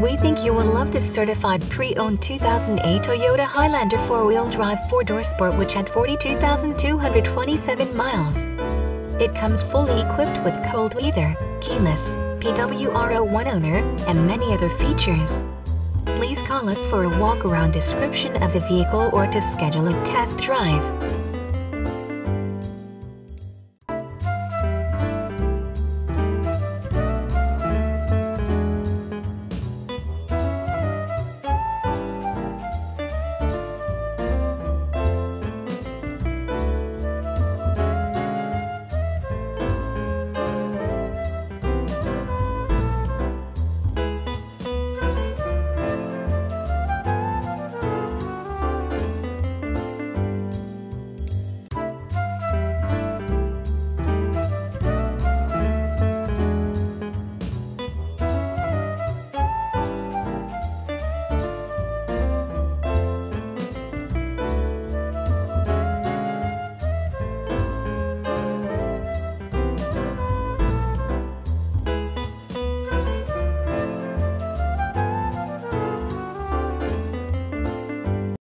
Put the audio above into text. We think you will love this certified pre-owned 2008 Toyota Highlander 4-wheel drive 4-door sport, which had 42,227 miles. It comes fully equipped with cold weather, keyless, PWR01 owner, and many other features. Please call us for a walk-around description of the vehicle or to schedule a test drive.